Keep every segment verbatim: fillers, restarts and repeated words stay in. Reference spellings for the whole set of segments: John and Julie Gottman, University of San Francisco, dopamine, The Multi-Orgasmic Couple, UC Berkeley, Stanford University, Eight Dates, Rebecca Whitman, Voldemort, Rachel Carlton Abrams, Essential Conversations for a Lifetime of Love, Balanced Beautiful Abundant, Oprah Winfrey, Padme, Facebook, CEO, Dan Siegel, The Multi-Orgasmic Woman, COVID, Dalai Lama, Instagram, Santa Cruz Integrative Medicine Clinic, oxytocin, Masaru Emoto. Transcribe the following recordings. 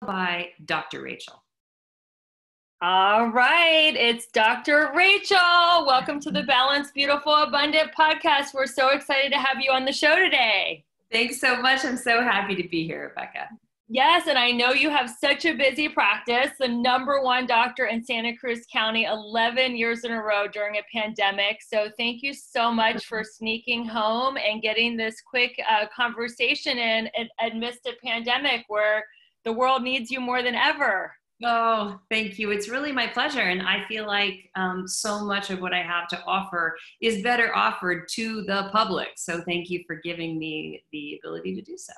by Doctor Rachel. All right, it's Doctor Rachel. Welcome to the Balanced Beautiful Abundant podcast. We're so excited to have you on the show today. Thanks so much. I'm so happy to be here, Rebecca. Yes, and I know you have such a busy practice, the number one doctor in Santa Cruz County eleven years in a row during a pandemic. So thank you so much for sneaking home and getting this quick uh, conversation in amidst a pandemic where the world needs you more than ever. Oh, thank you. It's really my pleasure. And I feel like um, so much of what I have to offer is better offered to the public. So thank you for giving me the ability to do so.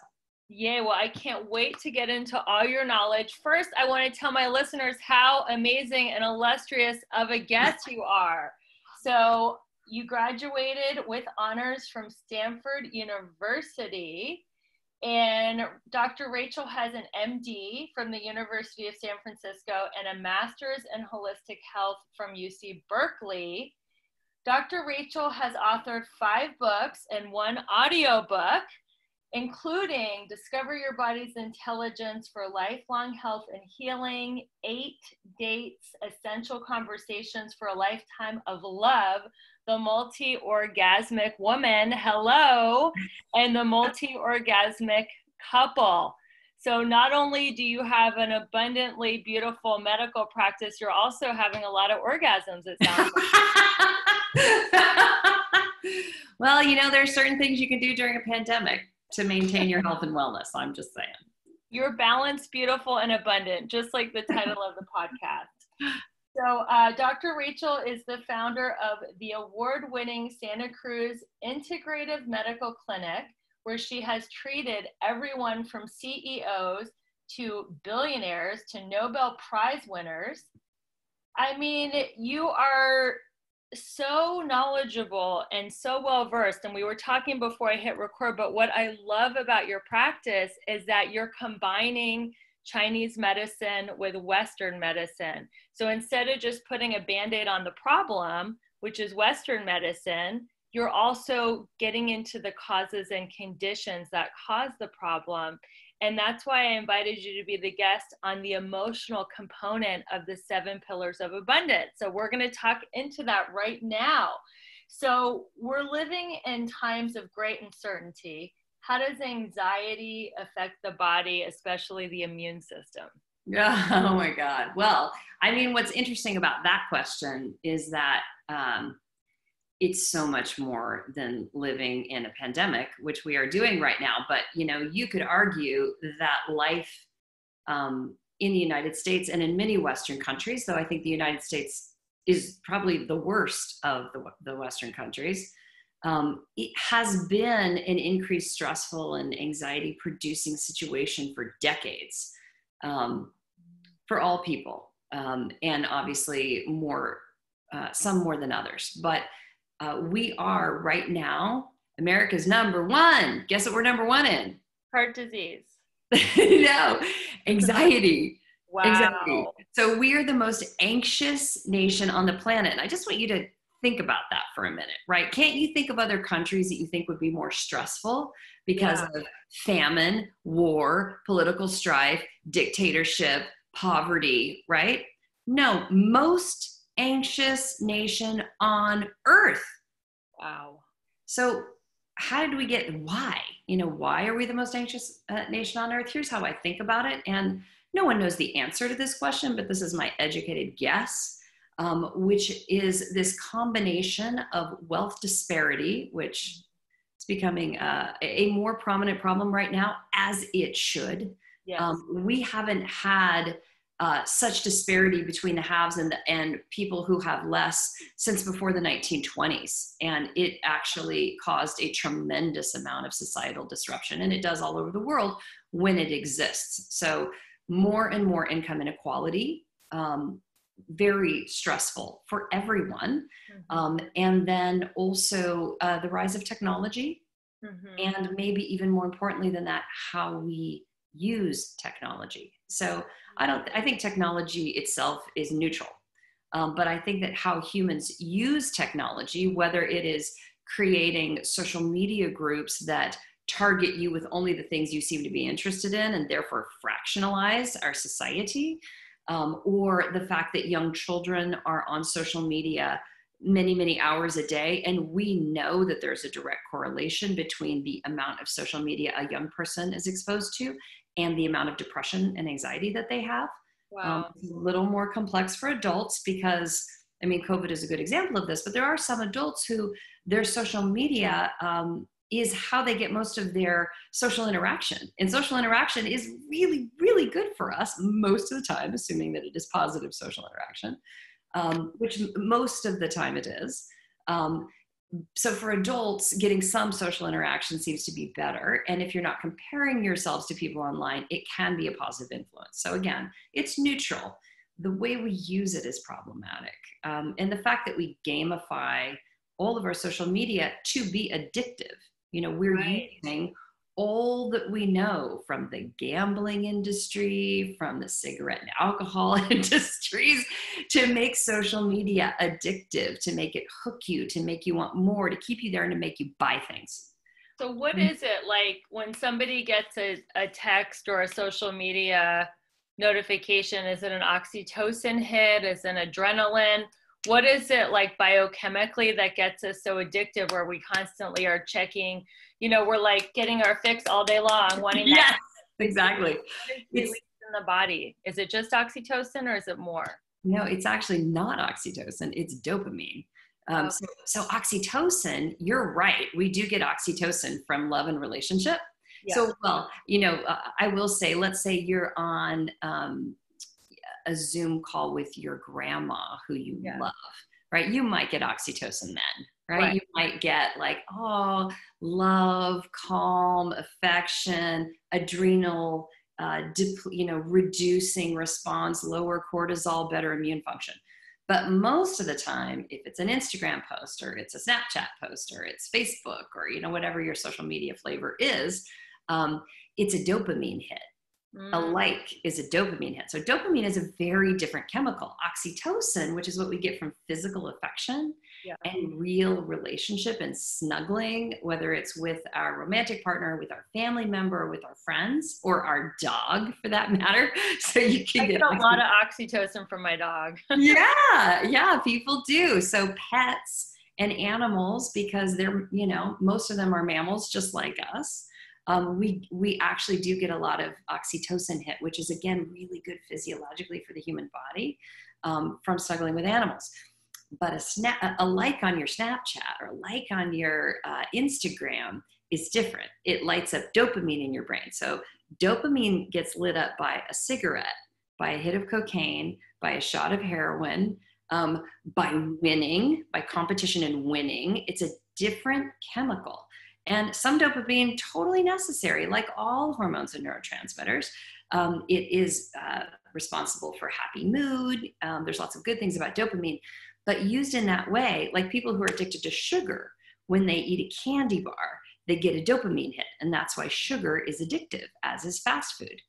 Yeah, well, I can't wait to get into all your knowledge. First, I want to tell my listeners how amazing and illustrious of a guest you are. So you graduated with honors from Stanford University. And Doctor Rachel has an M D from the University of San Francisco and a master's in holistic health from U C Berkeley. Doctor Rachel has authored five books and one audiobook, including Discover Your Body's Intelligence for Lifelong Health and Healing, Eight Dates, Essential Conversations for a Lifetime of Love, The Multi-Orgasmic Woman, hello, and The Multi-Orgasmic Couple. So not only do you have an abundantly beautiful medical practice, you're also having a lot of orgasms, it sounds like. Well, you know, there's certain things you can do during a pandemic to maintain your health and wellness. I'm just saying. You're balanced, beautiful, and abundant, just like the title of the podcast. So uh, Doctor Rachel is the founder of the award-winning Santa Cruz Integrative Medical Clinic, where she has treated everyone from C E Os to billionaires to Nobel Prize winners. I mean, you are so knowledgeable and so well-versed, and we were talking before I hit record, but what I love about your practice is that you're combining Chinese medicine with Western medicine. So instead of just putting a Band-Aid on the problem, which is Western medicine, you're also getting into the causes and conditions that cause the problem. And that's why I invited you to be the guest on the emotional component of the seven pillars of abundance. So we're going to talk into that right now. So we're living in times of great uncertainty. How does anxiety affect the body, especially the immune system? Oh my God. Well, I mean, what's interesting about that question is that, um, it's so much more than living in a pandemic, which we are doing right now. But, you know, you could argue that life um, in the United States and in many Western countries, though I think the United States is probably the worst of the, the Western countries, um, it has been an increased stressful and anxiety producing situation for decades um, for all people. Um, and obviously more, uh, some more than others. But Uh, we are right now, America's number one. Guess what we're number one in? Heart disease. No, anxiety. Wow. Anxiety. So we are the most anxious nation on the planet. And I just want you to think about that for a minute, right? Can't you think of other countries that you think would be more stressful because yeah. of famine, war, political strife, dictatorship, poverty, right? No, most anxious nation on earth. Wow. So how did we get, why? You know, why are we the most anxious uh, nation on earth? Here's how I think about it. And no one knows the answer to this question, but this is my educated guess, um, which is this combination of wealth disparity, which is becoming uh, a more prominent problem right now, as it should. Yes. Um, we haven't had Uh, such disparity between the haves and the, and people who have less since before the nineteen twenties. And it actually caused a tremendous amount of societal disruption, and it does all over the world when it exists. So more and more income inequality, um, very stressful for everyone. Mm-hmm. Um, and then also uh, the rise of technology, mm-hmm. and maybe even more importantly than that, how we use technology. So I don't, I think technology itself is neutral. Um, but I think that how humans use technology, whether it is creating social media groups that target you with only the things you seem to be interested in and therefore fractionalize our society, um, or the fact that young children are on social media many, many hours a day. And we know that there's a direct correlation between the amount of social media a young person is exposed to and the amount of depression and anxiety that they have. Wow. Um, it's a little more complex for adults because, I mean, COVID is a good example of this, but there are some adults who their social media um, is how they get most of their social interaction. And social interaction is really, really good for us most of the time, assuming that it is positive social interaction, um, which most of the time it is. Um, so for adults, getting some social interaction seems to be better. And if you're not comparing yourselves to people online, it can be a positive influence. So again, it's neutral. The way we use it is problematic. Um, and the fact that we gamify all of our social media to be addictive. You know, we're right. using all that we know from the gambling industry, from the cigarette and alcohol industries, to make social media addictive, to make it hook you, to make you want more, to keep you there, and to make you buy things. So what mm-hmm. is it like when somebody gets a, a text or a social media notification? Is it an oxytocin hit? Is it an adrenaline? What is it like biochemically that gets us so addictive where we constantly are checking, you know, we're like getting our fix all day long, wanting yes, that. Exactly. What is released in the body? Is it just oxytocin or is it more? No, it's actually not oxytocin. It's dopamine. Um, okay. so, so oxytocin, you're right. We do get oxytocin from love and relationship. Yeah. So, well, you know, uh, I will say, let's say you're on, um, a Zoom call with your grandma who you yeah. love, right? You might get oxytocin then, right? right? You might get like, oh, love, calm, affection, adrenal, uh, dip, you know, reducing response, lower cortisol, better immune function. But most of the time, if it's an Instagram post or it's a Snapchat post or it's Facebook or, you know, whatever your social media flavor is, um, it's a dopamine hit. Mm. A like is a dopamine hit. So dopamine is a very different chemical. Oxytocin, which is what we get from physical affection yeah. and real relationship and snuggling, whether it's with our romantic partner, with our family member, with our friends, or our dog for that matter. So you can I get, get a lot of oxytocin from my dog. yeah, yeah, people do. So pets and animals, because they're, you know, most of them are mammals just like us. Um, we, we actually do get a lot of oxytocin hit, which is, again, really good physiologically for the human body um, from snuggling with animals. But a, snap, a like on your Snapchat or a like on your uh, Instagram is different. It lights up dopamine in your brain. So dopamine gets lit up by a cigarette, by a hit of cocaine, by a shot of heroin, um, by winning, by competition and winning. It's a different chemical. And some dopamine, totally necessary, like all hormones and neurotransmitters. Um, it is uh, responsible for happy mood. Um, there's lots of good things about dopamine, but used in that way, like people who are addicted to sugar, when they eat a candy bar, they get a dopamine hit. And that's why sugar is addictive, as is fast food.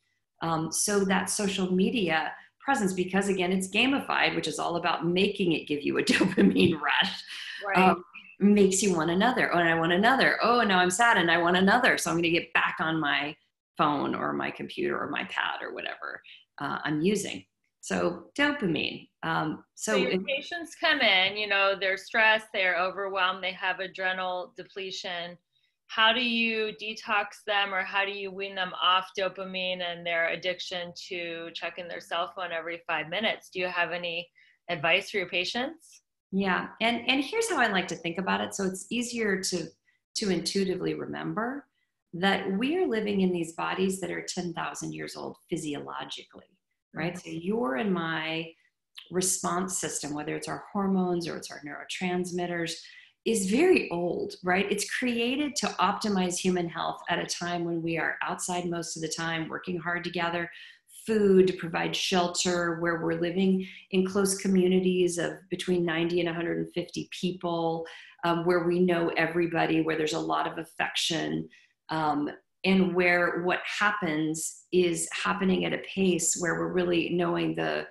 Um, so that social media presence, because again, it's gamified, which is all about making it give you a dopamine rush. Right. Um, makes you want another. Oh, and I want another. Oh, now I'm sad and I want another. So I'm going to get back on my phone or my computer or my pad or whatever uh, I'm using. So dopamine. Um, so, so your if, patients come in, you know, they're stressed, they're overwhelmed, they have adrenal depletion. How do you detox them or how do you wean them off dopamine and their addiction to checking their cell phone every five minutes? Do you have any advice for your patients? Yeah. And, and here's how I like to think about it. So it's easier to, to intuitively remember that we are living in these bodies that are ten thousand years old physiologically, right? Mm-hmm. So your and my response system, whether it's our hormones or it's our neurotransmitters, is very old, right? It's created to optimize human health at a time when we are outside most of the time, working hard together, food, to provide shelter, where we're living in close communities of between ninety and one hundred fifty people, um, where we know everybody, where there's a lot of affection, um, and where what happens is happening at a pace where we're really knowing the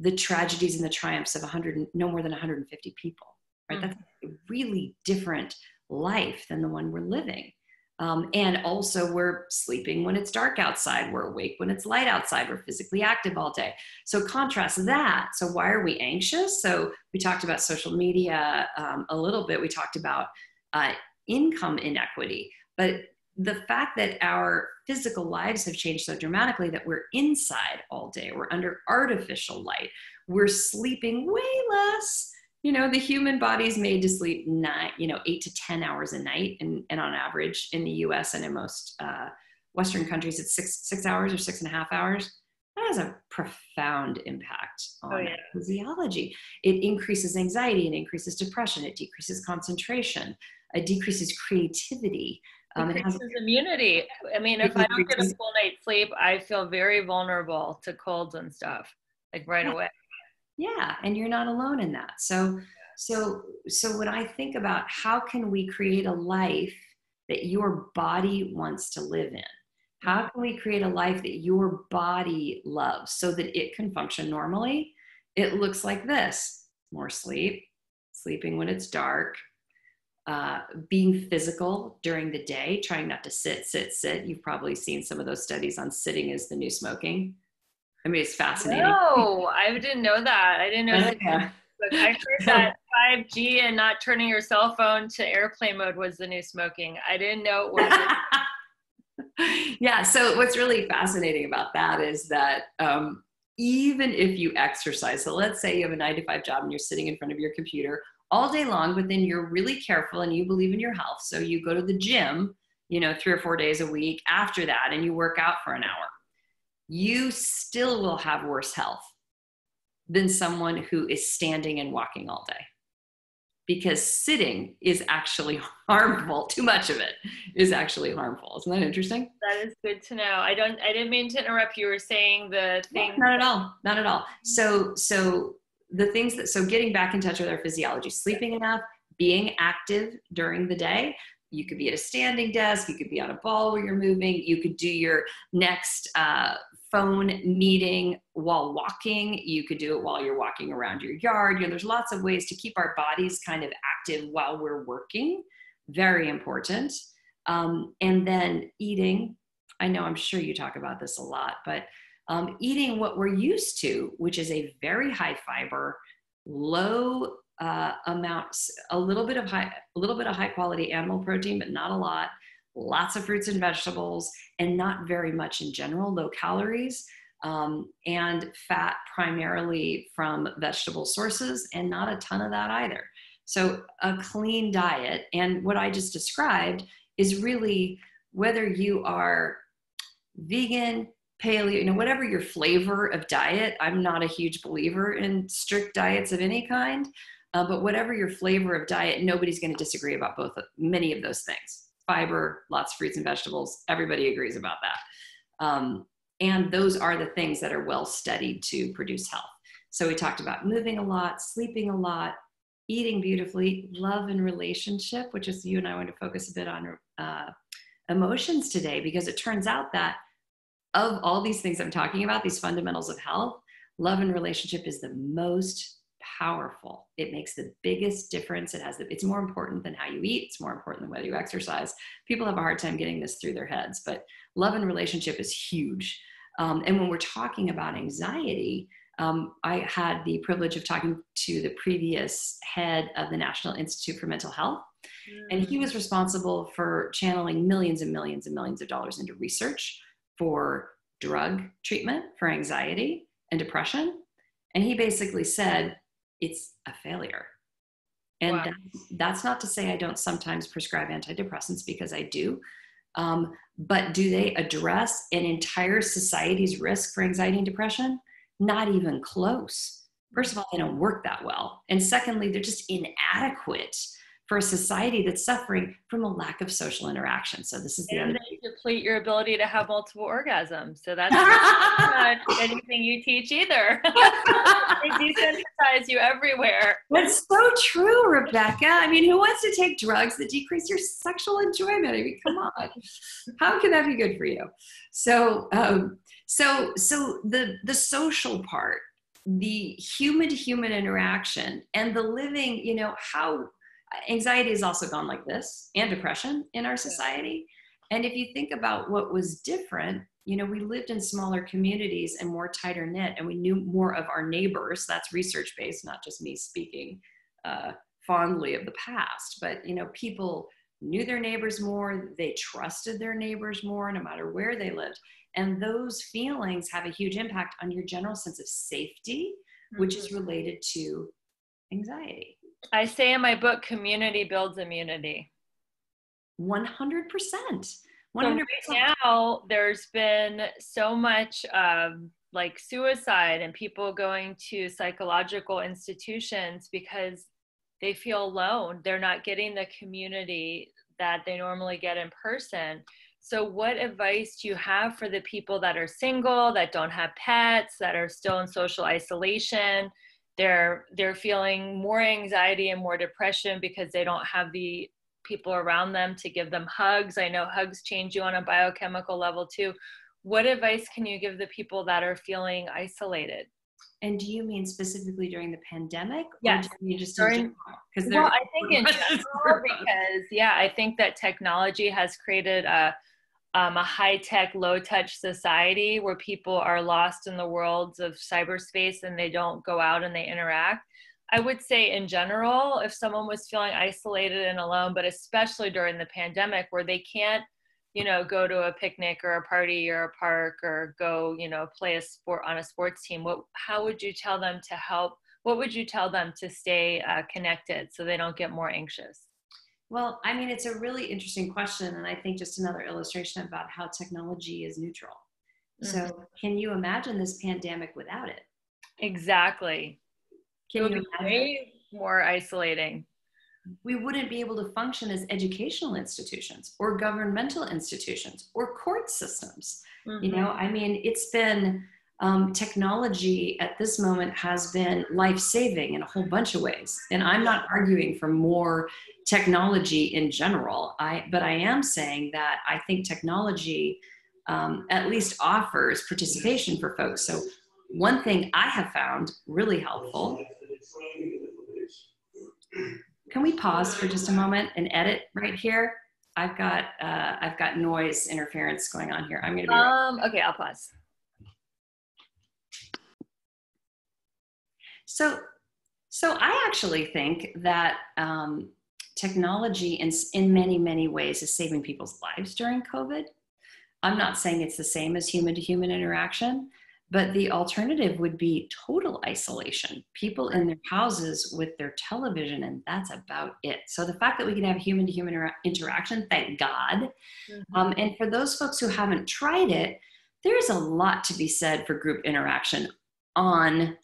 the tragedies and the triumphs of one hundred, no more than one hundred fifty people, right? Mm-hmm. That's a really different life than the one we're living. Um, and also we're sleeping when it's dark outside, we're awake when it's light outside, we're physically active all day. So contrast that. So why are we anxious? So we talked about social media um, a little bit. We talked about uh, income inequity, but the fact that our physical lives have changed so dramatically that we're inside all day, we're under artificial light, we're sleeping way less. You know, the human body's made to sleep nine, you know, eight to ten hours a night. And, and on average in the U S and in most uh, Western countries, it's six, six hours or six and a half hours. That has a profound impact on oh, yeah. physiology. It increases anxiety, it increases depression, it decreases concentration, it decreases creativity. Um, it increases immunity. I mean, if I don't get a full night's sleep, I feel very vulnerable to colds and stuff, like right yeah. away. Yeah, and you're not alone in that. So, so, so when I think about how can we create a life that your body wants to live in? How can we create a life that your body loves so that it can function normally? It looks like this: more sleep, sleeping when it's dark, uh, being physical during the day, trying not to sit, sit, sit. You've probably seen some of those studies on sitting is the new smoking. I mean, it's fascinating. No, I didn't know that. I didn't know that. Yeah. I heard that five G and not turning your cell phone to airplane mode was the new smoking. I didn't know it was. Yeah, so what's really fascinating about that is that um, even if you exercise, so let's say you have a nine to five job and you're sitting in front of your computer all day long, but then you're really careful and you believe in your health. So you go to the gym, you know, three or four days a week after that, and you work out for an hour. You still will have worse health than someone who is standing and walking all day, because sitting is actually harmful. Too much of it is actually harmful. Isn't that interesting? That is good to know. I don't, I didn't mean to interrupt. You were saying the thing. No, not at all. Not at all. So, so the things that, so getting back in touch with our physiology, sleeping enough, being active during the day. You could be at a standing desk. You could be on a ball where you're moving. You could do your next, uh, phone meeting while walking. You could do it while you're walking around your yard. You know, there's lots of ways to keep our bodies kind of active while we're working. Very important. Um, and then eating. I know I'm sure you talk about this a lot, but um, eating what we're used to, which is a very high fiber, low uh, amounts, a little bit of high, a little bit of high quality animal protein, but not a lot. Lots of fruits and vegetables, and not very much in general, low calories, um, and fat primarily from vegetable sources, and not a ton of that either. So a clean diet, and what I just described is really whether you are vegan, paleo, you know, whatever your flavor of diet. I'm not a huge believer in strict diets of any kind, uh, but whatever your flavor of diet, nobody's going to disagree about both many of those things. Fiber, lots of fruits and vegetables. Everybody agrees about that. Um, and those are the things that are well studied to produce health. So we talked about moving a lot, sleeping a lot, eating beautifully, love and relationship, which is you and I want to focus a bit on uh, emotions today, because it turns out that of all these things I'm talking about, these fundamentals of health, love and relationship is the most powerful. It makes the biggest difference. It has the, it's more important than how you eat. It's more important than whether you exercise. People have a hard time getting this through their heads, but love and relationship is huge. Um, and when we're talking about anxiety, um, I had the privilege of talking to the previous head of the National Institute for Mental Health, mm. and he was responsible for channeling millions and millions and millions of dollars into research for drug treatment for anxiety and depression. And he basically said, it's a failure. And wow. that's, that's not to say I don't sometimes prescribe antidepressants, because I do. Um, but do they address an entire society's risk for anxiety and depression? Not even close. First of all, they don't work that well. And secondly, they're just inadequate for a society that's suffering from a lack of social interaction. So this is the and other they deplete your ability to have multiple orgasms. So that's not anything you teach either. They desensitize you everywhere. That's so true, Rebecca. I mean, who wants to take drugs that decrease your sexual enjoyment? I mean, come on. How can that be good for you? So, um, so, so the, the social part, the human to human interaction, and the living, you know, how, anxiety has also gone like this, and depression in our society. And if you think about what was different, you know, we lived in smaller communities and more tighter knit, and we knew more of our neighbors. That's research-based, not just me speaking uh, fondly of the past, but, you know, people knew their neighbors more, they trusted their neighbors more, no matter where they lived. And those feelings have a huge impact on your general sense of safety, which is related to anxiety. I say in my book, community builds immunity. one hundred percent. one hundred percent. So right now, there's been so much um, like suicide and people going to psychological institutions because they feel alone. They're not getting the community that they normally get in person. So what advice do you have for the people that are single, that don't have pets, that are still in social isolation? They're, they're feeling more anxiety and more depression because they don't have the people around them to give them hugs. I know hugs change you on a biochemical level too. What advice can you give the people that are feeling isolated? And do you mean specifically during the pandemic? Yes. Or do you just during, because well, I think in general, because yeah, I think that technology has created a, um, a high-tech, low-touch society where people are lost in the worlds of cyberspace and they don't go out and they interact. I would say in general, if someone was feeling isolated and alone, but especially during the pandemic where they can't, you know, go to a picnic or a party or a park or go, you know, play a sport on a sports team, what, how would you tell them to help? What would you tell them to stay uh, connected so they don't get more anxious? Well, I mean, it's a really interesting question. And I think just another illustration about how technology is neutral. Mm-hmm. So can you imagine this pandemic without it? Exactly. Can it would you be way more isolating. We wouldn't be able to function as educational institutions or governmental institutions or court systems. Mm-hmm. You know, I mean, it's been, um, technology at this moment has been life-saving in a whole bunch of ways. And I'm not arguing for more technology in general, I, but I am saying that I think technology um, at least offers participation for folks. So one thing I have found really helpful. Can we pause for just a moment and edit right here? I've got uh, I've got noise interference going on here. I'm gonna be um, right. Okay, I'll pause. So, so I actually think that um, technology in in many many ways is saving people's lives during COVID. I'm not saying it's the same as human to human interaction, but the alternative would be total isolation, people in their houses with their television, and that's about it. So the fact that we can have human-to-human interaction, thank God. Mm-hmm. Um, and for those folks who haven't tried it, there's a lot to be said for group interaction on,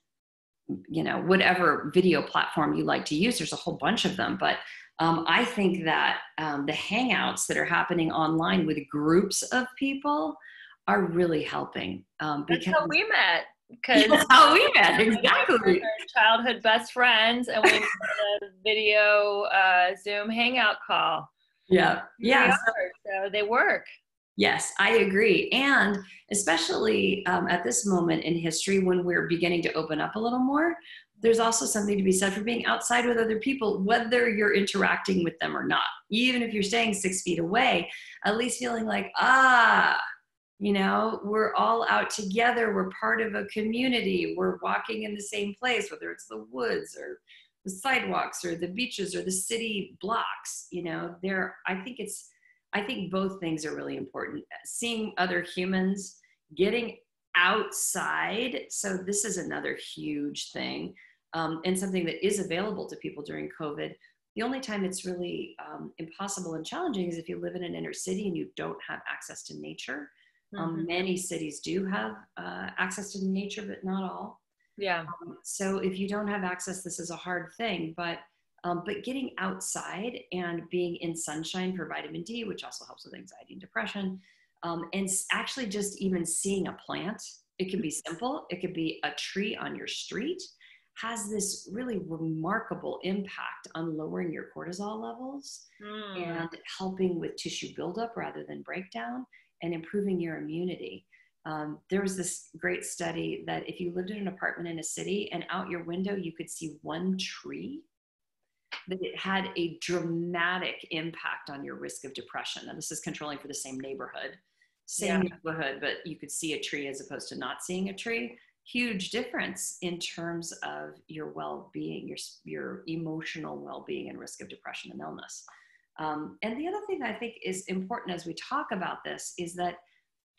you know, whatever video platform you like to use. There's a whole bunch of them, but um, I think that um, the hangouts that are happening online with groups of people are really helping. Um, because that's how we met. Because that's how we met, exactly. Childhood best friends, and we did a video uh, Zoom hangout call. Yeah, yeah. They so, so they work. Yes, I agree. And especially um, at this moment in history when we're beginning to open up a little more, there's also something to be said for being outside with other people, whether you're interacting with them or not. Even if you're staying six feet away, at least feeling like, ah, you know, we're all out together. We're part of a community. We're walking in the same place, whether it's the woods or the sidewalks or the beaches or the city blocks. You know, there, I think it's, I think both things are really important. Seeing other humans, getting outside. So this is another huge thing, um, and something that is available to people during COVID. The only time it's really um, impossible and challenging is if you live in an inner city and you don't have access to nature. Um, many cities do have uh, access to nature, but not all. Yeah. Um, so if you don't have access, this is a hard thing, but, um, but getting outside and being in sunshine for vitamin D, which also helps with anxiety and depression, um, and actually just even seeing a plant, it can be simple, it could be a tree on your street, has this really remarkable impact on lowering your cortisol levels mm. and helping with tissue buildup rather than breakdown, and improving your immunity. Um, there was this great study that if you lived in an apartment in a city and out your window, you could see one tree. that it had a dramatic impact on your risk of depression. And this is controlling for the same neighborhood, same yeah. neighborhood, but you could see a tree as opposed to not seeing a tree. Huge difference in terms of your well-being, your, your emotional well-being and risk of depression and illness. Um, and the other thing I think is important as we talk about this is that,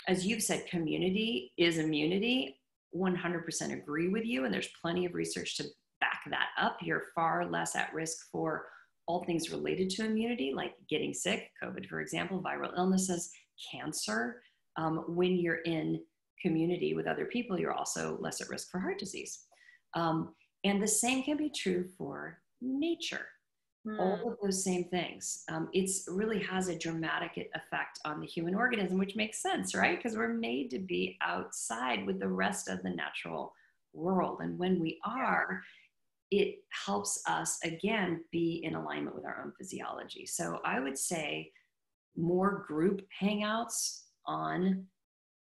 as you've said, community is immunity. one hundred percent agree with you. And there's plenty of research to back that up. You're far less at risk for all things related to immunity, like getting sick, COVID, for example, viral illnesses, cancer. Um, when you're in community with other people, you're also less at risk for heart disease. Um, and the same can be true for nature. Mm. All of those same things. Um, it's really has a dramatic effect on the human organism, which makes sense, right? Because we're made to be outside with the rest of the natural world. And when we are, it helps us, again, be in alignment with our own physiology. So I would say more group hangouts on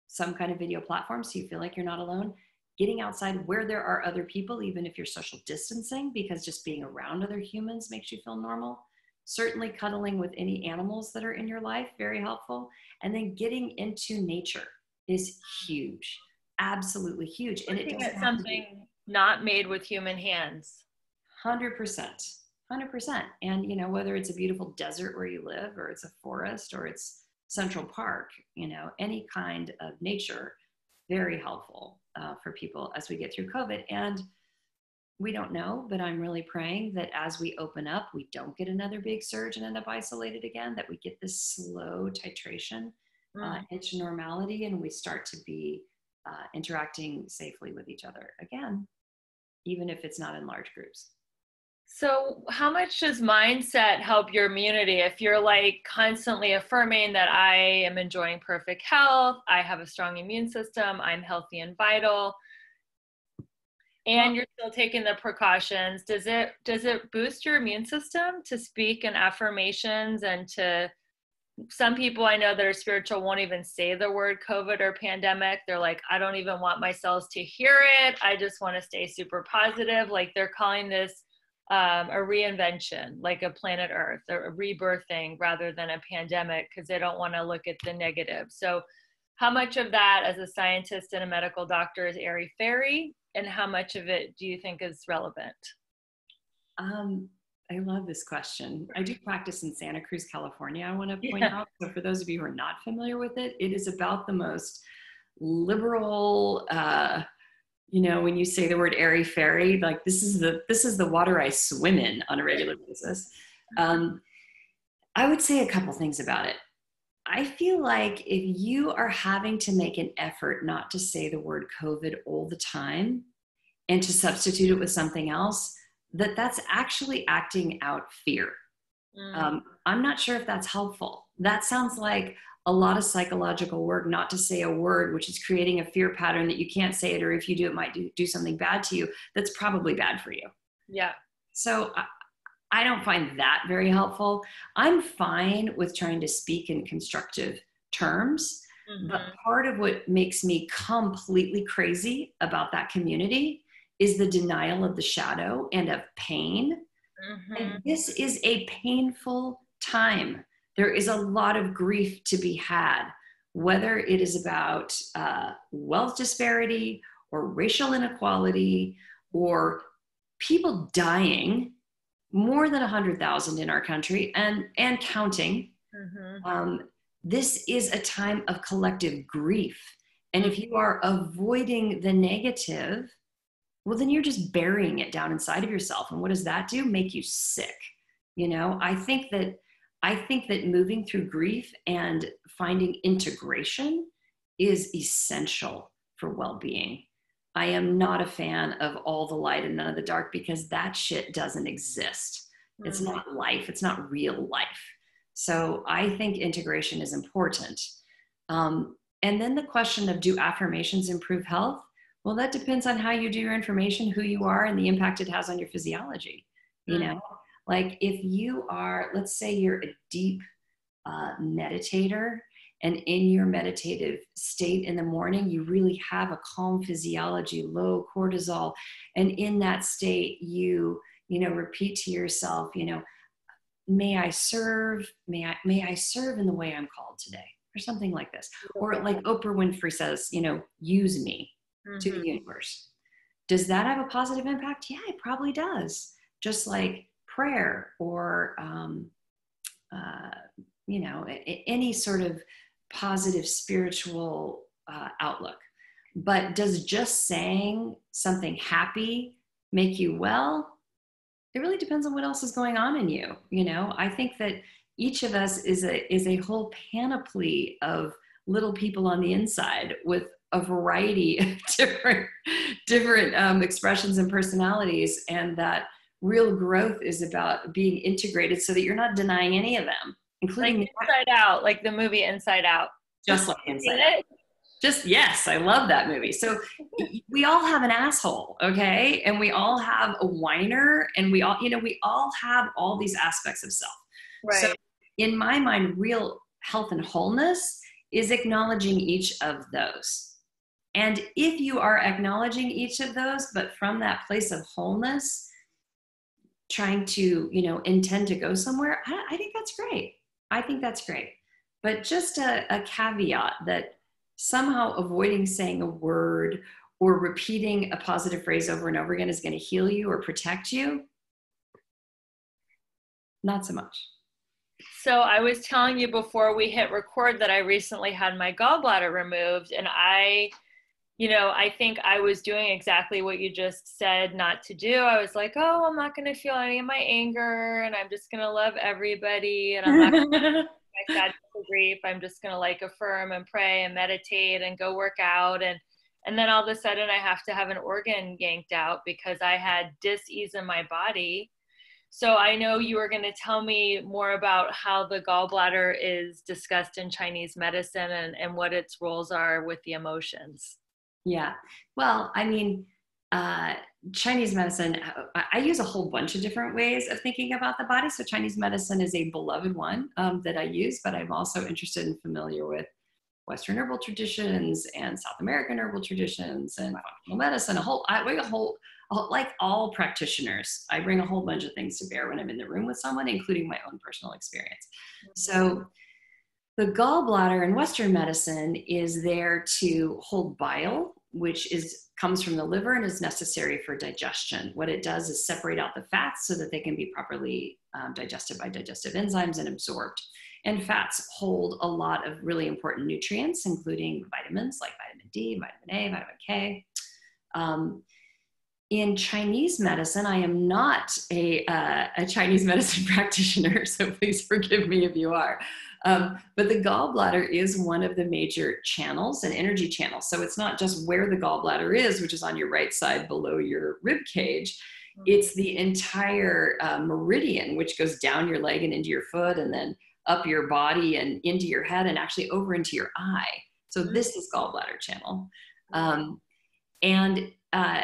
some kind of video platform so you feel like you're not alone. Getting outside where there are other people, even if you're social distancing, because just being around other humans makes you feel normal. Certainly cuddling with any animals that are in your life, very helpful. And then getting into nature is huge, absolutely huge. And I think it's something not made with human hands. one hundred percent, one hundred percent. And you know, whether it's a beautiful desert where you live, or it's a forest, or it's Central Park, you know, any kind of nature, very helpful uh, for people as we get through COVID. And we don't know, but I'm really praying that as we open up, we don't get another big surge and end up isolated again, that we get this slow titration uh, into normality, and we start to be uh, interacting safely with each other again, even if it's not in large groups. So how much does mindset help your immunity? If you're like constantly affirming that I am enjoying perfect health, I have a strong immune system, I'm healthy and vital, and you're still taking the precautions, does it, does it boost your immune system to speak in affirmations? And to some people I know that are spiritual won't even say the word COVID or pandemic. They're like, I don't even want my cells to hear it. I just want to stay super positive. Like they're calling this Um, a reinvention, like a planet Earth, or a rebirthing rather than a pandemic, because they don't want to look at the negative. So how much of that as a scientist and a medical doctor is airy-fairy, and how much of it do you think is relevant? Um, I love this question. I do practice in Santa Cruz, California, I want to point yeah. out. So for those of you who are not familiar with it, it is about the most liberal, uh, you know, when you say the word airy fairy, like this is the, this is the water I swim in on a regular basis. Um, I would say a couple things about it. I feel like if you are having to make an effort not to say the word COVID all the time and to substitute it with something else, that that's actually acting out fear. Mm. Um, I'm not sure if that's helpful. That sounds like a lot of psychological work, not to say a word, which is creating a fear pattern that you can't say it, or if you do, it might do, do something bad to you. That's probably bad for you. Yeah. So I, I don't find that very helpful. I'm fine with trying to speak in constructive terms, mm-hmm. but part of what makes me completely crazy about that community is the denial of the shadow and of pain. Mm-hmm. And this is a painful time. There is a lot of grief to be had, whether it is about uh, wealth disparity or racial inequality or people dying, more than one hundred thousand in our country and, and counting. Mm-hmm. Um, this is a time of collective grief. And if you are avoiding the negative, well, then you're just burying it down inside of yourself. And what does that do? Make you sick. You know, I think that I think that moving through grief and finding integration is essential for well-being. I am not a fan of all the light and none of the dark, because that shit doesn't exist. Mm-hmm. It's not life. It's not real life. So I think integration is important. Um, and then the question of, do affirmations improve health? Well, that depends on how you do your information, who you are, and the impact it has on your physiology, you mm-hmm. know? Like if you are, let's say you're a deep uh, meditator, and in your meditative state in the morning, you really have a calm physiology, low cortisol. And in that state, you, you know, repeat to yourself, you know, may I serve, may I, may I serve in the way I'm called today, or something like this. Or like Oprah Winfrey says, you know, use me mm-hmm. to the universe. Does that have a positive impact? Yeah, it probably does. Just like prayer or, um, uh, you know, any sort of positive spiritual uh, outlook. But does just saying something happy make you well? It really depends on what else is going on in you. You know, I think that each of us is a, is a whole panoply of little people on the inside with a variety of different, different um, expressions and personalities. And that real growth is about being integrated so that you're not denying any of them, including like Inside Out, like the movie Inside Out. Just like Inside Out. Just, yes, I love that movie. So we all have an asshole, okay? And we all have a whiner, and we all, you know, we all have all these aspects of self. Right. So in my mind, real health and wholeness is acknowledging each of those. And if you are acknowledging each of those, but from that place of wholeness, trying to, you know, intend to go somewhere, I, I think that's great. I think that's great. But just a, a caveat that somehow avoiding saying a word or repeating a positive phrase over and over again is going to heal you or protect you. Not so much. So I was telling you before we hit record that I recently had my gallbladder removed, and I, you know, I think I was doing exactly what you just said not to do. I was like, oh, I'm not going to feel any of my anger, and I'm just going to love everybody, and I'm not going to my sadness and grief. I'm just going to like affirm and pray and meditate and go work out. And, and then all of a sudden I have to have an organ yanked out because I had dis-ease in my body. So I know you were going to tell me more about how the gallbladder is discussed in Chinese medicine and, and what its roles are with the emotions. Yeah. Well, I mean, uh, Chinese medicine, I, I use a whole bunch of different ways of thinking about the body. So Chinese medicine is a beloved one um, that I use, but I'm also interested and familiar with Western herbal traditions and South American herbal traditions and functional medicine. A whole, I bring a whole, a whole, like all practitioners, I bring a whole bunch of things to bear when I'm in the room with someone, including my own personal experience. So the gallbladder in Western medicine is there to hold bile, which is comes from the liver and is necessary for digestion. What it does is separate out the fats so that they can be properly um, digested by digestive enzymes and absorbed. And fats hold a lot of really important nutrients, including vitamins like vitamin D, vitamin A, vitamin K. Um, in Chinese medicine, I am not a, uh, a Chinese medicine practitioner, so please forgive me if you are. Um, but the gallbladder is one of the major channels and energy channels. So it's not just where the gallbladder is, which is on your right side below your rib cage. It's the entire uh, meridian, which goes down your leg and into your foot and then up your body and into your head and actually over into your eye. So this is gallbladder channel. Um, and uh,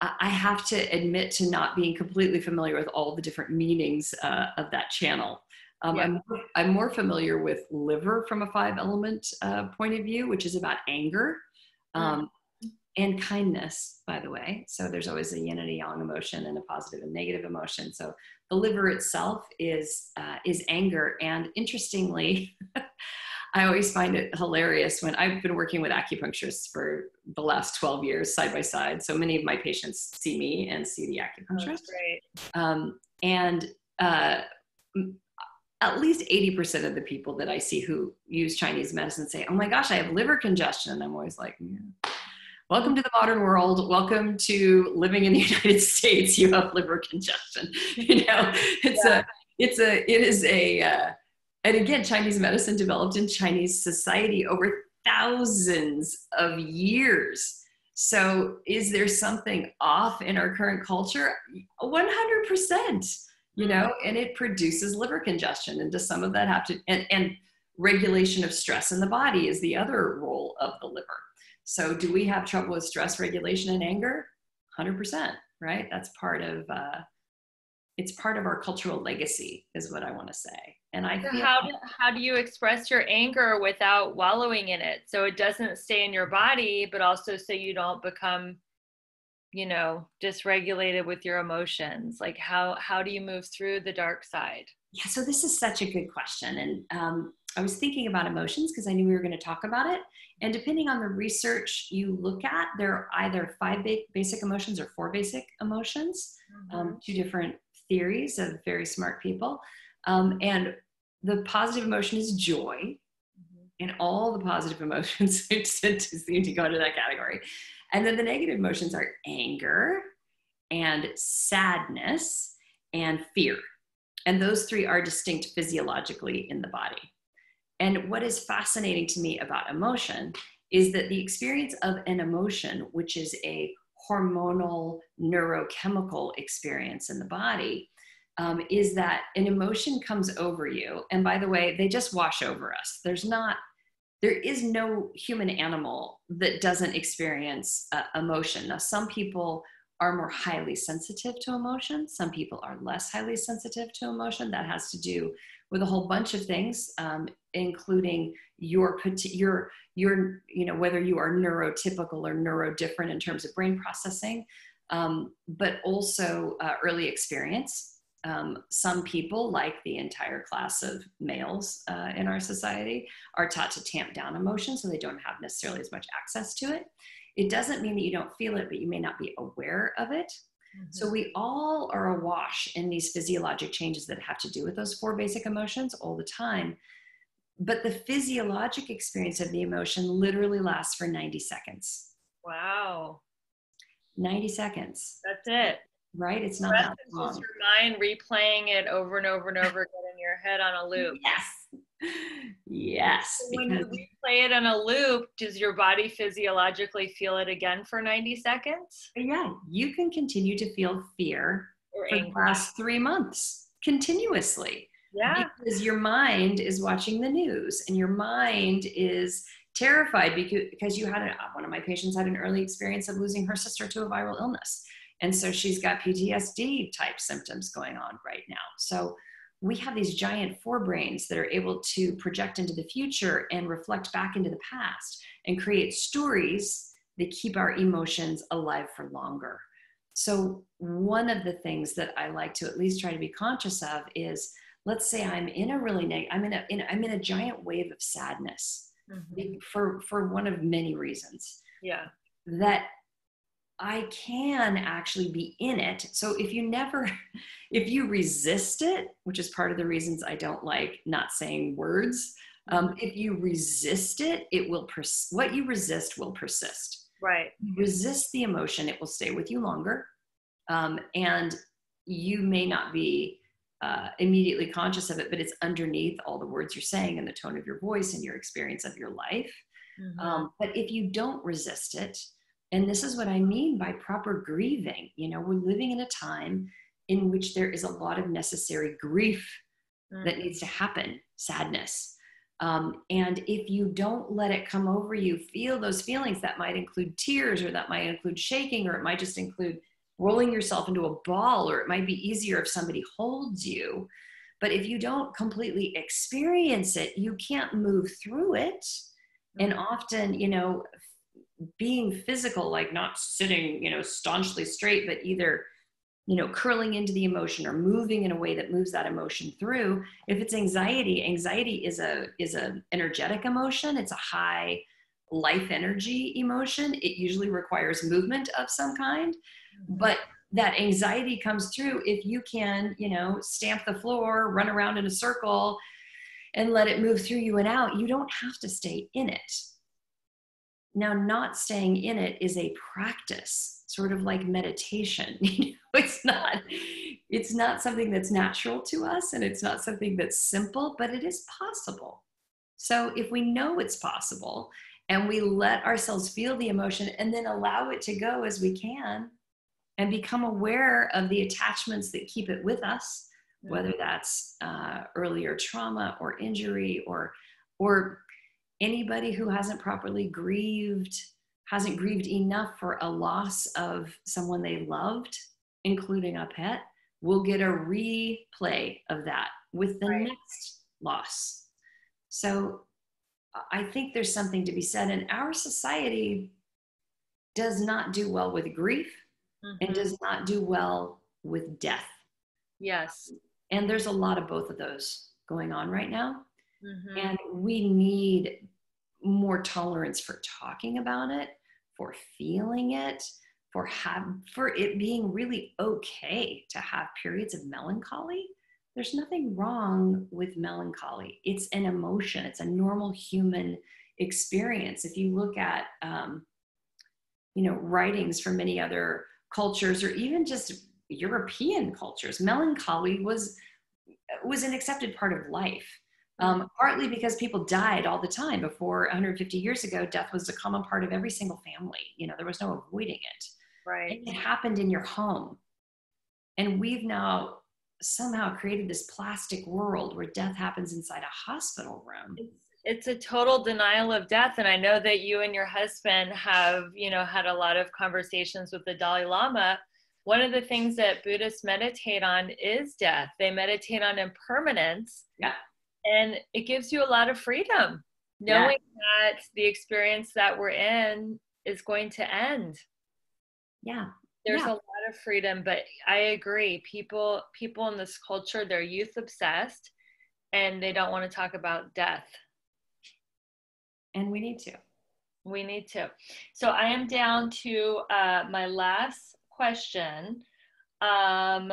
I have to admit to not being completely familiar with all the different meanings uh, of that channel. Um, yeah. I'm, more, I'm more familiar with liver from a five element uh, point of view, which is about anger um, and kindness, by the way. So there's always a yin and a yang emotion and a positive and negative emotion. So the liver itself is, uh, is anger. And interestingly, I always find it hilarious when I've been working with acupuncturists for the last twelve years side by side. So many of my patients see me and see the acupuncturist. Oh, um, and uh, at least eighty percent of the people that I see who use Chinese medicine say, oh my gosh, I have liver congestion. And I'm always like, yeah. Welcome to the modern world. Welcome to living in the United States. You have liver congestion. You know, it's yeah. a, it's a, it is a, uh, and again, Chinese medicine developed in Chinese society over thousands of years. So is there something off in our current culture? one hundred percent. You know, and it produces liver congestion. And does some of that have to, and, and regulation of stress in the body is the other role of the liver. So do we have trouble with stress regulation and anger? one hundred percent, right? That's part of, uh, it's part of our cultural legacy is what I want to say. And I so feel how, do, how do you express your anger without wallowing in it? So it doesn't stay in your body, but also so you don't become you know, dysregulated with your emotions? Like how, how do you move through the dark side? Yeah. So this is such a good question. And um, I was thinking about emotions because I knew we were going to talk about it. And depending on the research you look at, there are either five ba- basic emotions or four basic emotions, mm-hmm. um, two different theories of very smart people. Um, and the positive emotion is joy. Mm-hmm. And all the positive emotions seem to go into that category. And then the negative emotions are anger and sadness and fear. And those three are distinct physiologically in the body. And what is fascinating to me about emotion is that the experience of an emotion, which is a hormonal neurochemical experience in the body, um, is that an emotion comes over you. And by the way, they just wash over us. There's not, there is no human animal that doesn't experience uh, emotion. Now, some people are more highly sensitive to emotion. Some people are less highly sensitive to emotion. That has to do with a whole bunch of things, um, including your, your, your, you know, whether you are neurotypical or neurodifferent in terms of brain processing, um, but also uh, early experience. Um, some people, like the entire class of males uh, in our society, are taught to tamp down emotion, so they don't have necessarily as much access to it. It doesn't mean that you don't feel it, but you may not be aware of it. Mm-hmm. So we all are awash in these physiologic changes that have to do with those four basic emotions all the time. But the physiologic experience of the emotion literally lasts for ninety seconds. Wow. ninety seconds. That's it. Right? It's not that long. Just your mind replaying it over and over and over again in your head on a loop. Yes. Yes. So when you replay it on a loop, does your body physiologically feel it again for ninety seconds? Yeah. You can continue to feel fear or for anger the last three months continuously. Yeah. Because your mind is watching the news and your mind is terrified because you had a, one of my patients had an early experience of losing her sister to a viral illness. And so she's got P T S D type symptoms going on right now. So we have these giant forebrains that are able to project into the future and reflect back into the past and create stories that keep our emotions alive for longer. So one of the things that I like to at least try to be conscious of is, let's say I'm in a really negative, I'm in a, in, I'm in a giant wave of sadness, mm-hmm. for, for one of many reasons. Yeah. That I can actually be in it. So if you never, if you resist it, which is part of the reasons I don't like not saying words, um, if you resist it, it will, pers- what you resist will persist. Right. Resist the emotion, it will stay with you longer. Um, and you may not be uh, immediately conscious of it, but it's underneath all the words you're saying and the tone of your voice and your experience of your life. Mm-hmm. Um, but if you don't resist it, and this is what I mean by proper grieving. You know, we're living in a time in which there is a lot of necessary grief mm. that needs to happen, sadness. Um, and if you don't let it come over you, feel those feelings. That might include tears, or that might include shaking, or it might just include rolling yourself into a ball, or it might be easier if somebody holds you. But if you don't completely experience it, you can't move through it. Mm. And often, you know, being physical, like not sitting, you know, staunchly straight, but either, you know, curling into the emotion or moving in a way that moves that emotion through. If it's anxiety, anxiety is a, is an energetic emotion. It's a high life energy emotion. It usually requires movement of some kind, mm-hmm. but that anxiety comes through if you can, you know, stamp the floor, run around in a circle and let it move through you and out. You don't have to stay in it. Now, not staying in it is a practice, sort of like meditation. You know, it's not, it's not something that's natural to us, and it's not something that's simple, but it is possible. So if we know it's possible and we let ourselves feel the emotion and then allow it to go as we can and become aware of the attachments that keep it with us, whether that's uh, earlier trauma or injury or, or, anybody who hasn't properly grieved, hasn't grieved enough for a loss of someone they loved, including a pet, will get a replay of that with the right. next loss. So I think there's something to be said, and our society does not do well with grief mm-hmm. and does not do well with death. Yes. And there's a lot of both of those going on right now. Mm-hmm. And we need more tolerance for talking about it, for feeling it, for have, for it being really okay to have periods of melancholy. There's nothing wrong with melancholy. It's an emotion. It's a normal human experience. If you look at, um, you know, writings from many other cultures, or even just European cultures, melancholy was, was an accepted part of life. Um, partly because people died all the time. Before one hundred fifty years ago, death was a common part of every single family. You know, there was no avoiding it. Right. And it happened in your home. And we've now somehow created this plastic world where death happens inside a hospital room. It's, it's a total denial of death. And I know that you and your husband have, you know, had a lot of conversations with the Dalai Lama. One of the things that Buddhists meditate on is death. They meditate on impermanence. Yeah. And it gives you a lot of freedom, knowing yeah. that the experience that we're in is going to end. Yeah. There's yeah. a lot of freedom, but I agree. People, people in this culture, they're youth obsessed and they don't want to talk about death. And we need to. We need to. So I am down to uh, my last question. Um,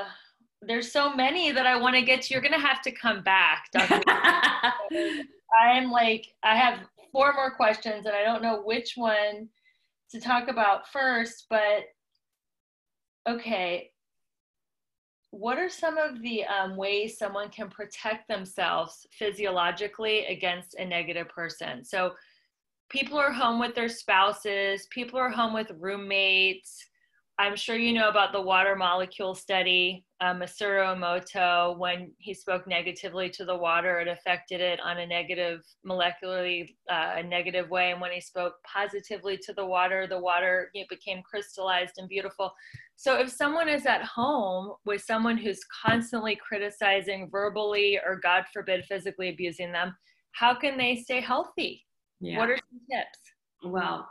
There's so many that I want to get to. You're going to have to come back, Doctor I'm like, I have four more questions and I don't know which one to talk about first, but okay. What are some of the um, ways someone can protect themselves physiologically against a negative person? So people are home with their spouses, people are home with roommates. I'm sure you know about the water molecule study, uh, Masaru Emoto, when he spoke negatively to the water, it affected it on a negative, molecularly uh, a negative way. And when he spoke positively to the water, the water it became crystallized and beautiful. So if someone is at home with someone who's constantly criticizing verbally or, God forbid, physically abusing them, how can they stay healthy? Yeah. What are some tips? Wow.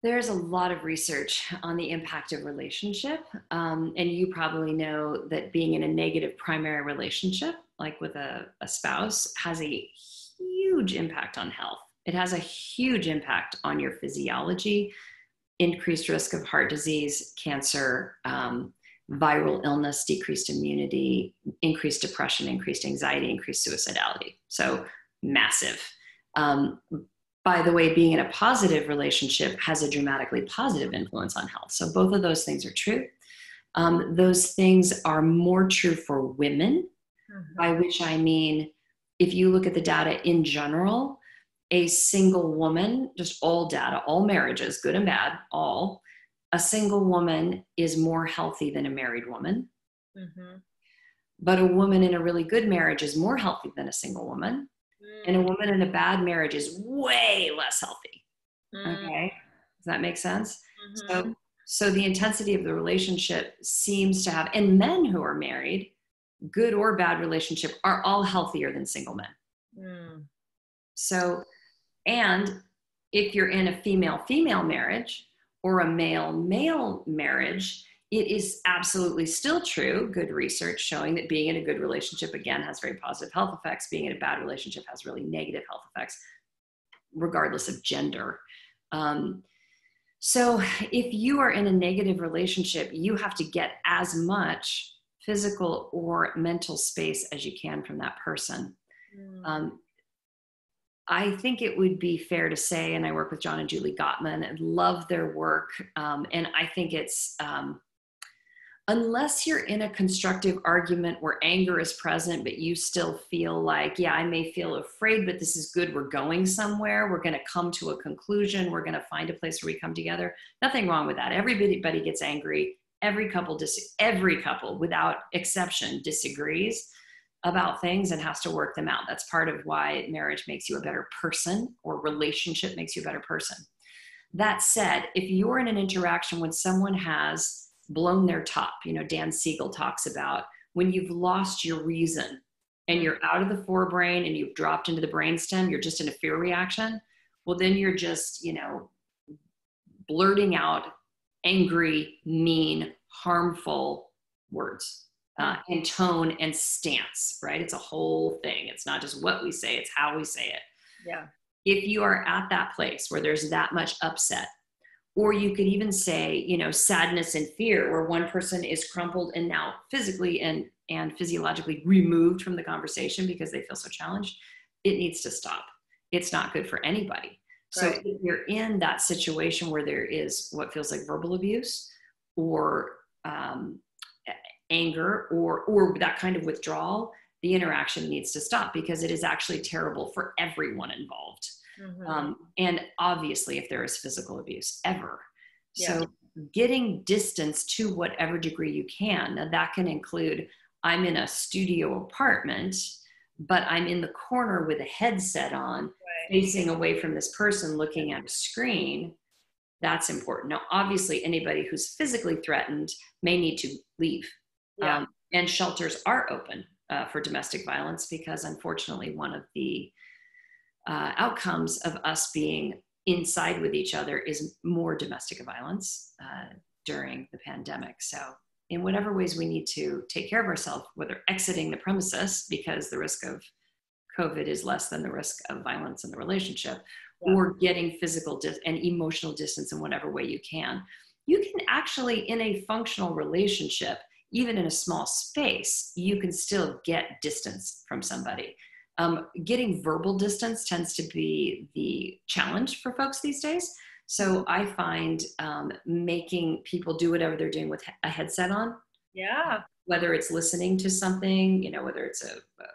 There's a lot of research on the impact of relationship. Um, and you probably know that being in a negative primary relationship, like with a, a spouse, has a huge impact on health. It has a huge impact on your physiology, increased risk of heart disease, cancer, um, viral illness, decreased immunity, increased depression, increased anxiety, increased suicidality. So massive. Um, By the way, being in a positive relationship has a dramatically positive influence on health. So both of those things are true. Um, those things are more true for women, mm-hmm. by which I mean, if you look at the data in general, a single woman, just all data, all marriages, good and bad, all, a single woman is more healthy than a married woman. Mm-hmm. But a woman in a really good marriage is more healthy than a single woman. And a woman in a bad marriage is way less healthy. Mm. Okay. Does that make sense? Mm-hmm. So, so the intensity of the relationship seems to have, and men who are married, good or bad relationship, are all healthier than single men. Mm. So, and if you're in a female-female marriage or a male-male marriage, it is absolutely still true, good research showing that being in a good relationship, again, has very positive health effects. Being in a bad relationship has really negative health effects, regardless of gender. Um, so if you are in a negative relationship, you have to get as much physical or mental space as you can from that person. Mm. Um, I think it would be fair to say, and I work with John and Julie Gottman and love their work, um, and I think it's... Um, unless you're in a constructive argument where anger is present, but you still feel like, yeah, I may feel afraid, but this is good. We're going somewhere. We're going to come to a conclusion. We're going to find a place where we come together. Nothing wrong with that. Everybody gets angry. Every couple, dis- every couple without exception disagrees about things and has to work them out. That's part of why marriage makes you a better person, or relationship makes you a better person. That said, if you're in an interaction when someone has blown their top, you know, Dan Siegel talks about when you've lost your reason and you're out of the forebrain and you've dropped into the brainstem, you're just in a fear reaction. Well, then you're just, you know, blurting out angry, mean, harmful words uh, and tone and stance, right? It's a whole thing. It's not just what we say, it's how we say it. Yeah. If you are at that place where there's that much upset, or you could even say, you know, sadness and fear, where one person is crumpled and now physically and, and physiologically removed from the conversation because they feel so challenged, it needs to stop. It's not good for anybody. Right. So if you're in that situation where there is what feels like verbal abuse or um, anger or, or that kind of withdrawal, the interaction needs to stop because it is actually terrible for everyone involved. Mm-hmm. Um, and obviously if there is physical abuse ever. Yeah. So getting distance to whatever degree you can. Now that can include, I'm in a studio apartment, but I'm in the corner with a headset on, right, facing away from this person looking at a screen. That's important. Now, obviously anybody who's physically threatened may need to leave. Yeah. Um, and shelters are open uh, for domestic violence because unfortunately one of the Uh, outcomes of us being inside with each other is more domestic violence uh, during the pandemic. So in whatever ways we need to take care of ourselves, whether exiting the premises because the risk of COVID is less than the risk of violence in the relationship, yeah, or getting physical dis- and emotional distance in whatever way you can, you can actually, in a functional relationship, even in a small space, you can still get distance from somebody. Um, getting verbal distance tends to be the challenge for folks these days. So I find um, making people do whatever they're doing with a headset on. Yeah. Whether it's listening to something, you know, whether it's a, a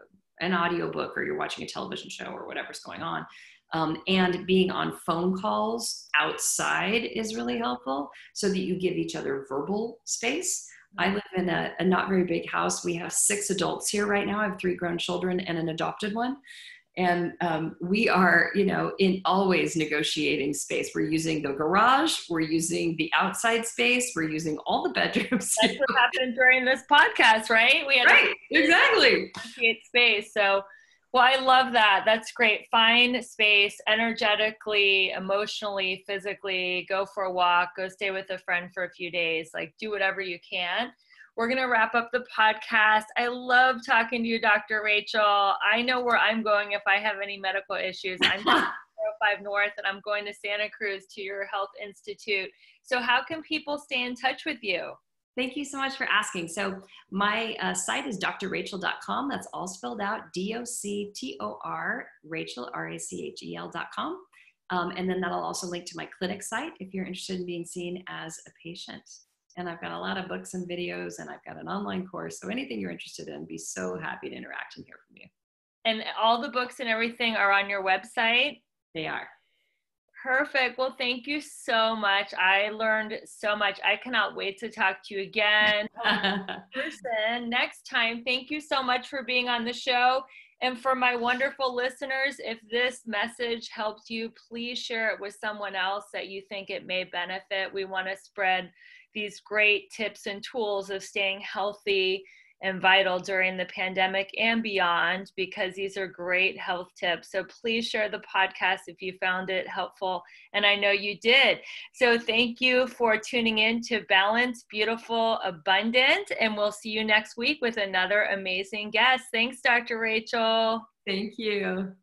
an audiobook or you're watching a television show or whatever's going on. Um, and being on phone calls outside is really helpful so that you give each other verbal space. I live in a, a not very big house. We have six adults here right now. I have three grown children and an adopted one. And um, we are, you know, in always negotiating space. We're using the garage. We're using the outside space. We're using all the bedrooms. That's what happened during this podcast, right? We had right, exactly. Negotiate space. So, well, I love that. That's great. Find space energetically, emotionally, physically, go for a walk, go stay with a friend for a few days, like do whatever you can. We're going to wrap up the podcast. I love talking to you, Doctor Rachel. I know where I'm going if I have any medical issues. I'm going to North and I'm going to Santa Cruz to your health institute. So how can people stay in touch with you? Thank you so much for asking. So my uh, site is d r rachel dot com. That's all spelled out, D O C T O R, Rachel, R A C H E L dot com. Um, and then that'll also link to my clinic site if you're interested in being seen as a patient. And I've got a lot of books and videos, and I've got an online course. So anything you're interested in, be so happy to interact and hear from you. And all the books and everything are on your website? They are. Perfect. Well, thank you so much. I learned so much. I cannot wait to talk to you again in person next time. Thank you so much for being on the show. And for my wonderful listeners, if this message helped you, please share it with someone else that you think it may benefit. We want to spread these great tips and tools of staying healthy and vital during the pandemic and beyond, because these are great health tips. So please share the podcast if you found it helpful. And I know you did. So thank you for tuning in to Balanced, Beautiful, Abundant. And we'll see you next week with another amazing guest. Thanks, Doctor Rachel. Thank you.